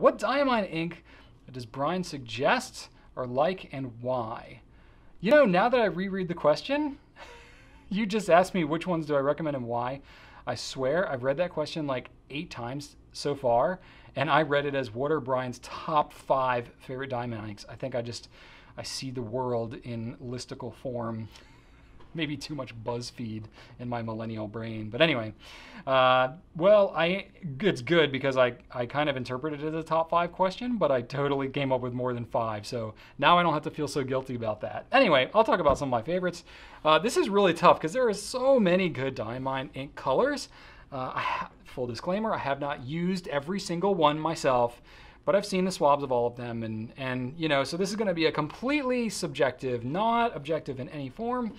What diamine ink does Brian suggest or like, and why? You know, now that I reread the question, you just asked me which ones do I recommend and why. I swear I've read that question like 8 times so far, and I read it as what are Brian's top 5 favorite diamine inks. I think I see the world in listicle form. Maybe too much BuzzFeed in my millennial brain. But anyway, it's good because I kind of interpreted it as a top 5 question, but I totally came up with more than 5. So now I don't have to feel so guilty about that. Anyway, I'll talk about some of my favorites. This is really tough because there are so many good diamine ink colors. Full disclaimer, I have not used every single one myself, but I've seen the swabs of all of them, and you know, so this is going to be a completely subjective, not objective in any form,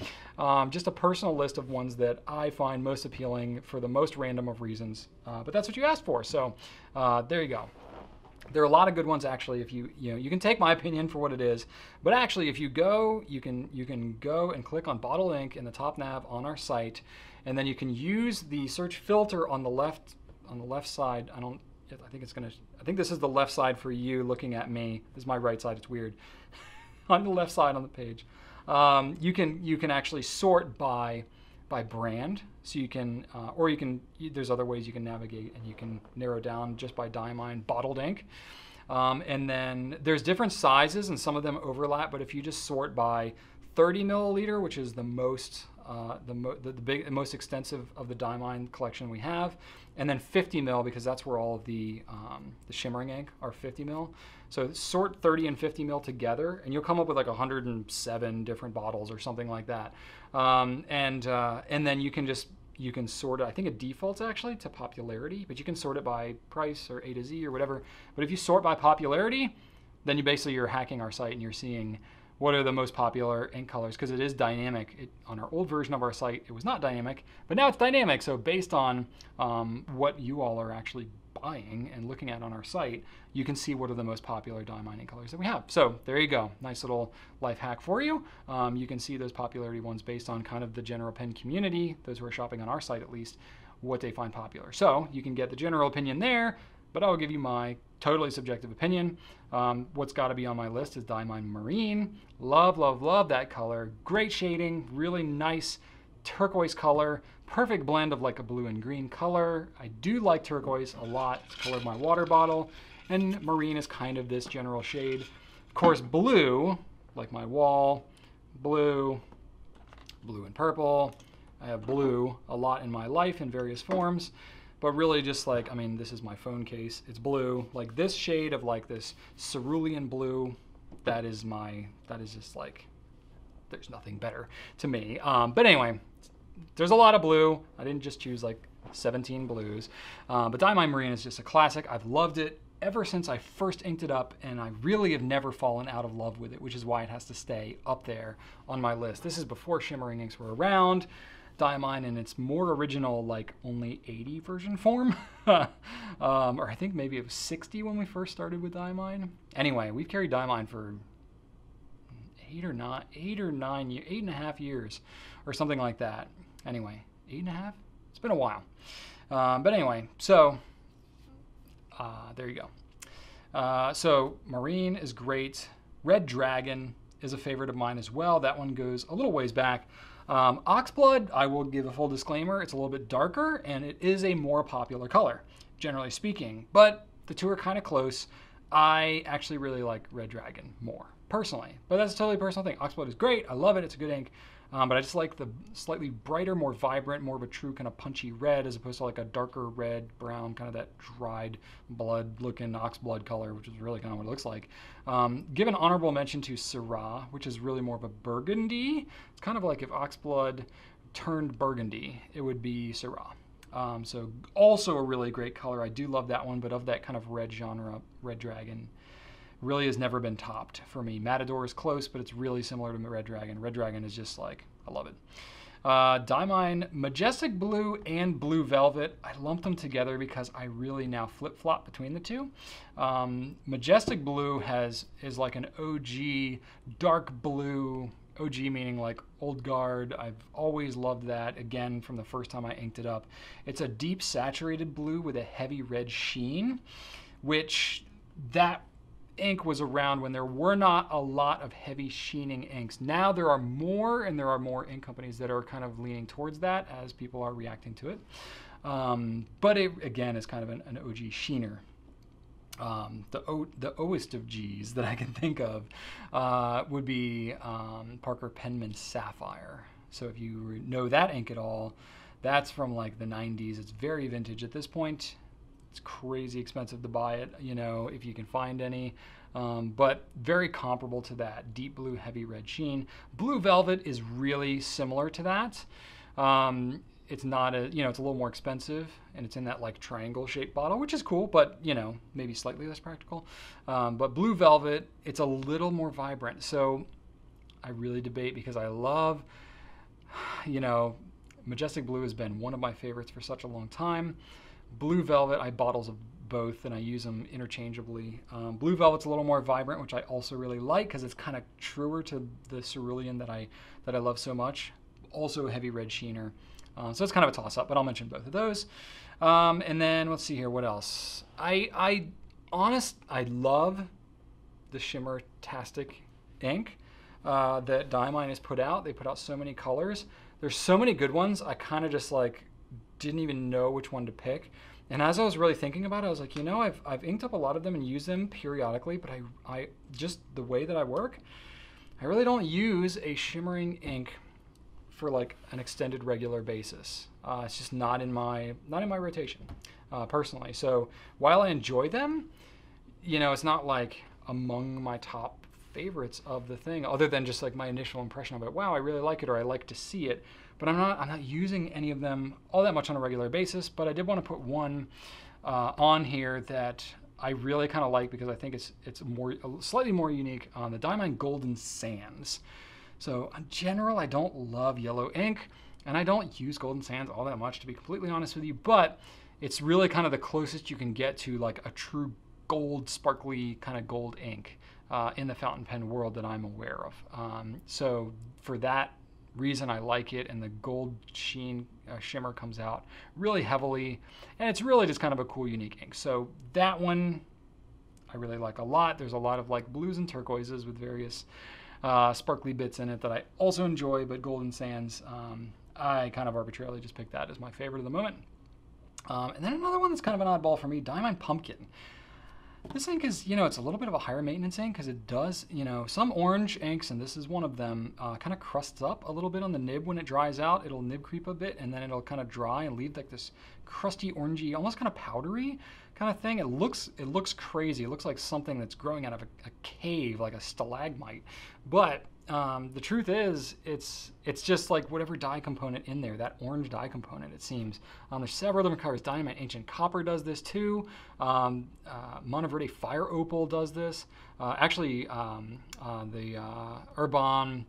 just a personal list of ones that I find most appealing for the most random of reasons, but that's what you asked for, so there you go. There are a lot of good ones actually. If you know, you can take my opinion for what it is, but actually if you go, you can go and click on bottle ink in the top nav on our site, and then you can use the search filter on the left side. I think this is the left side for you looking at me. This is my right side. It's weird. On the left side on the page, you can actually sort by brand. So you can, there's other ways you can navigate, and you can narrow down just by diamine bottled ink. And then there's different sizes, and some of them overlap. But if you just sort by 30 milliliter, which is the most most extensive of the diamine collection we have, and then 50 mil, because that's where all of the shimmering ink are 50 mil. So sort 30 and 50 mil together, and you'll come up with like 107 different bottles or something like that. And then you can sort it. I think it defaults actually to popularity, but you can sort it by price or A to Z or whatever. But if you sort by popularity, then you're hacking our site and you're seeing what are the most popular ink colors, because it is dynamic. On our old version of our site, it was not dynamic, but now it's dynamic. So based on what you all are actually buying and looking at on our site, you can see what are the most popular diamine ink colors that we have. So there you go. Nice little life hack for you. You can see those popularity ones based on kind of the general pen community, those who are shopping on our site at least, what they find popular. So you can get the general opinion there, but I'll give you my totally subjective opinion. What's got to be on my list is Diamine Marine. Love, love, love that color. Great shading, really nice turquoise color. Perfect blend of like a blue and green color. I do like turquoise a lot. It's the color of my water bottle. And marine is kind of this general shade. Of course, blue, like my wall, blue, blue and purple. I have blue a lot in my life in various forms. But really just like, I mean, this is my phone case. It's blue, like this shade of like this cerulean blue. That is just like, there's nothing better to me. But anyway, there's a lot of blue. I didn't just choose like 17 blues. But Diamine Marine is just a classic. I've loved it ever since I first inked it up, and I really have never fallen out of love with it, which is why it has to stay up there on my list. This is before shimmering inks were around. Diamine in its more original, like only 80 version form. Or I think maybe it was 60 when we first started with Diamine. Anyway, we've carried Diamine for 8 and a half years or something like that. Anyway, 8 and a half, it's been a while. But anyway, so there you go. So Marine is great. Red Dragon is a favorite of mine as well. That one goes a little ways back. Oxblood, I will give a full disclaimer, it's a little bit darker and it is a more popular color, generally speaking, but the two are kind of close. I actually really like Red Dragon more, personally, but that's a totally personal thing. Oxblood is great, I love it, it's a good ink, but I just like the slightly brighter, more vibrant, more of a true kind of punchy red as opposed to like a darker red, brown, kind of that dried blood looking oxblood color, which is really kind of what it looks like. Give an honorable mention to Syrah, which is really more of a burgundy. It's kind of like if oxblood turned burgundy, it would be Syrah. So also a really great color. I do love that one, but of that kind of red genre, Red Dragon really has never been topped for me. Matador is close, but it's really similar to Red Dragon. Red Dragon is just like, I love it. Diamine, Majestic Blue and Blue Velvet. I lumped them together because I really now flip-flop between the two. Majestic Blue is like an OG dark blue, OG meaning like old guard. I've always loved that, again, from the first time I inked it up. It's a deep saturated blue with a heavy red sheen, which that ink was around when there were not a lot of heavy sheening inks. Now there are more, and there are more ink companies that are kind of leaning towards that as people are reacting to it. But it, again, is kind of an OG sheener. The O-est of G's that I can think of would be Parker Penman Sapphire. So if you know that ink at all, that's from like the 90s. It's very vintage at this point. It's crazy expensive to buy it, you know, if you can find any, but very comparable to that. Deep blue, heavy red sheen. Blue Velvet is really similar to that. It's not a, you know, it's a little more expensive, and it's in that like triangle shaped bottle, which is cool, but you know, maybe slightly less practical. But Blue Velvet, it's a little more vibrant. So I really debate, because I love, you know, Majestic Blue has been one of my favorites for such a long time. Blue Velvet, I bottles of both, and I use them interchangeably. Blue Velvet's a little more vibrant, which I also really like, because it's kind of truer to the cerulean that I love so much. Also a heavy red sheener. So it's kind of a toss-up, but I'll mention both of those. And then let's see here, what else? I love the Shimmer-tastic ink that Diamine has put out. They put out so many colors. There's so many good ones. I kind of just like didn't even know which one to pick. And as I was really thinking about it, I was like, you know, I've inked up a lot of them and used them periodically, but I just, the way that I work, I really don't use a shimmering ink for like an extended regular basis. It's just not in my rotation personally. So while I enjoy them, you know, it's not like among my top favorites of the thing, other than just like my initial impression of it. Wow, I really like it, or I like to see it, but I'm not using any of them all that much on a regular basis. But I did want to put one on here that I really kind of like, because I think it's more slightly more unique, on the Diamine Golden Sands. So in general, I don't love yellow ink, and I don't use Golden Sands all that much, to be completely honest with you, but it's really kind of the closest you can get to like a true gold, sparkly kind of gold ink in the fountain pen world that I'm aware of. So for that reason, I like it, and the gold sheen shimmer comes out really heavily, and it's really just kind of a cool, unique ink. So that one I really like a lot. There's a lot of like blues and turquoises with various sparkly bits in it that I also enjoy, but Golden Sands, I kind of arbitrarily just picked that as my favorite of the moment. And then another one that's kind of an oddball for me, Diamine Pumpkin. This ink is, you know, it's a little bit of a higher maintenance ink, because it does, you know, some orange inks, and this is one of them, kind of crusts up a little bit on the nib when it dries out. It'll nib creep a bit, and then it'll kind of dry and leave like this crusty, orangey, almost kind of powdery kind of thing. It looks crazy. It looks like something that's growing out of a cave, like a stalagmite. But the truth is, it's just like whatever dye component in there, that orange dye component, it seems. There's several different colors. Diamine Ancient Copper does this too. Monteverde Fire Opal does this. The Urban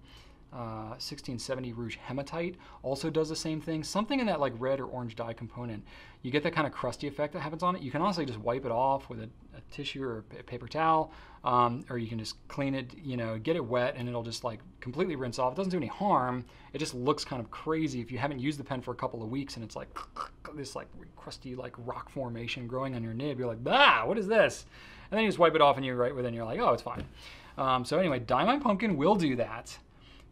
1670 Rouge Hematite also does the same thing. Something in that like red or orange dye component. You get that kind of crusty effect that happens on it. You can also just wipe it off with a tissue or a paper towel, or you can just clean it, you know, get it wet, and it'll just like completely rinse off. It doesn't do any harm. It just looks kind of crazy if you haven't used the pen for a couple of weeks, and it's like this like crusty like rock formation growing on your nib. You're like, bah, what is this? And then you just wipe it off, and you're right within. You're like, oh, it's fine. So anyway, Diamine Pumpkin will do that.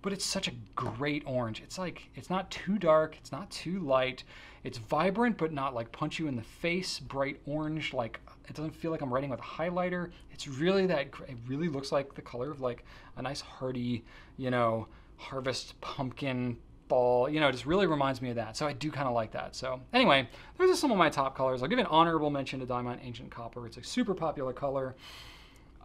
But it's such a great orange. It's like, it's not too dark, it's not too light. It's vibrant, but not like punch you in the face, bright orange. Like, it doesn't feel like I'm writing with a highlighter. It's really that, it really looks like the color of like a nice hearty, you know, harvest pumpkin ball. You know, it just really reminds me of that. So I do kind of like that. So anyway, those are some of my top colors. I'll give an honorable mention to Diamine Ancient Copper. It's a super popular color.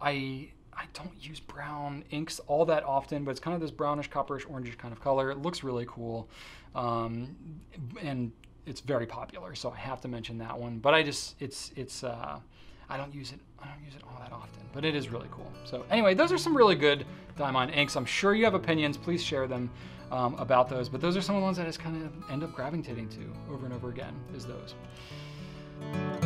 I don't use brown inks all that often, but it's kind of this brownish, copperish, orangish kind of color. It looks really cool, and it's very popular, so I have to mention that one. But I just, I don't use it all that often, but it is really cool. So anyway, those are some really good Diamine inks. I'm sure you have opinions. Please share them about those. But those are some of the ones that I just kind of end up gravitating to over and over again, is those.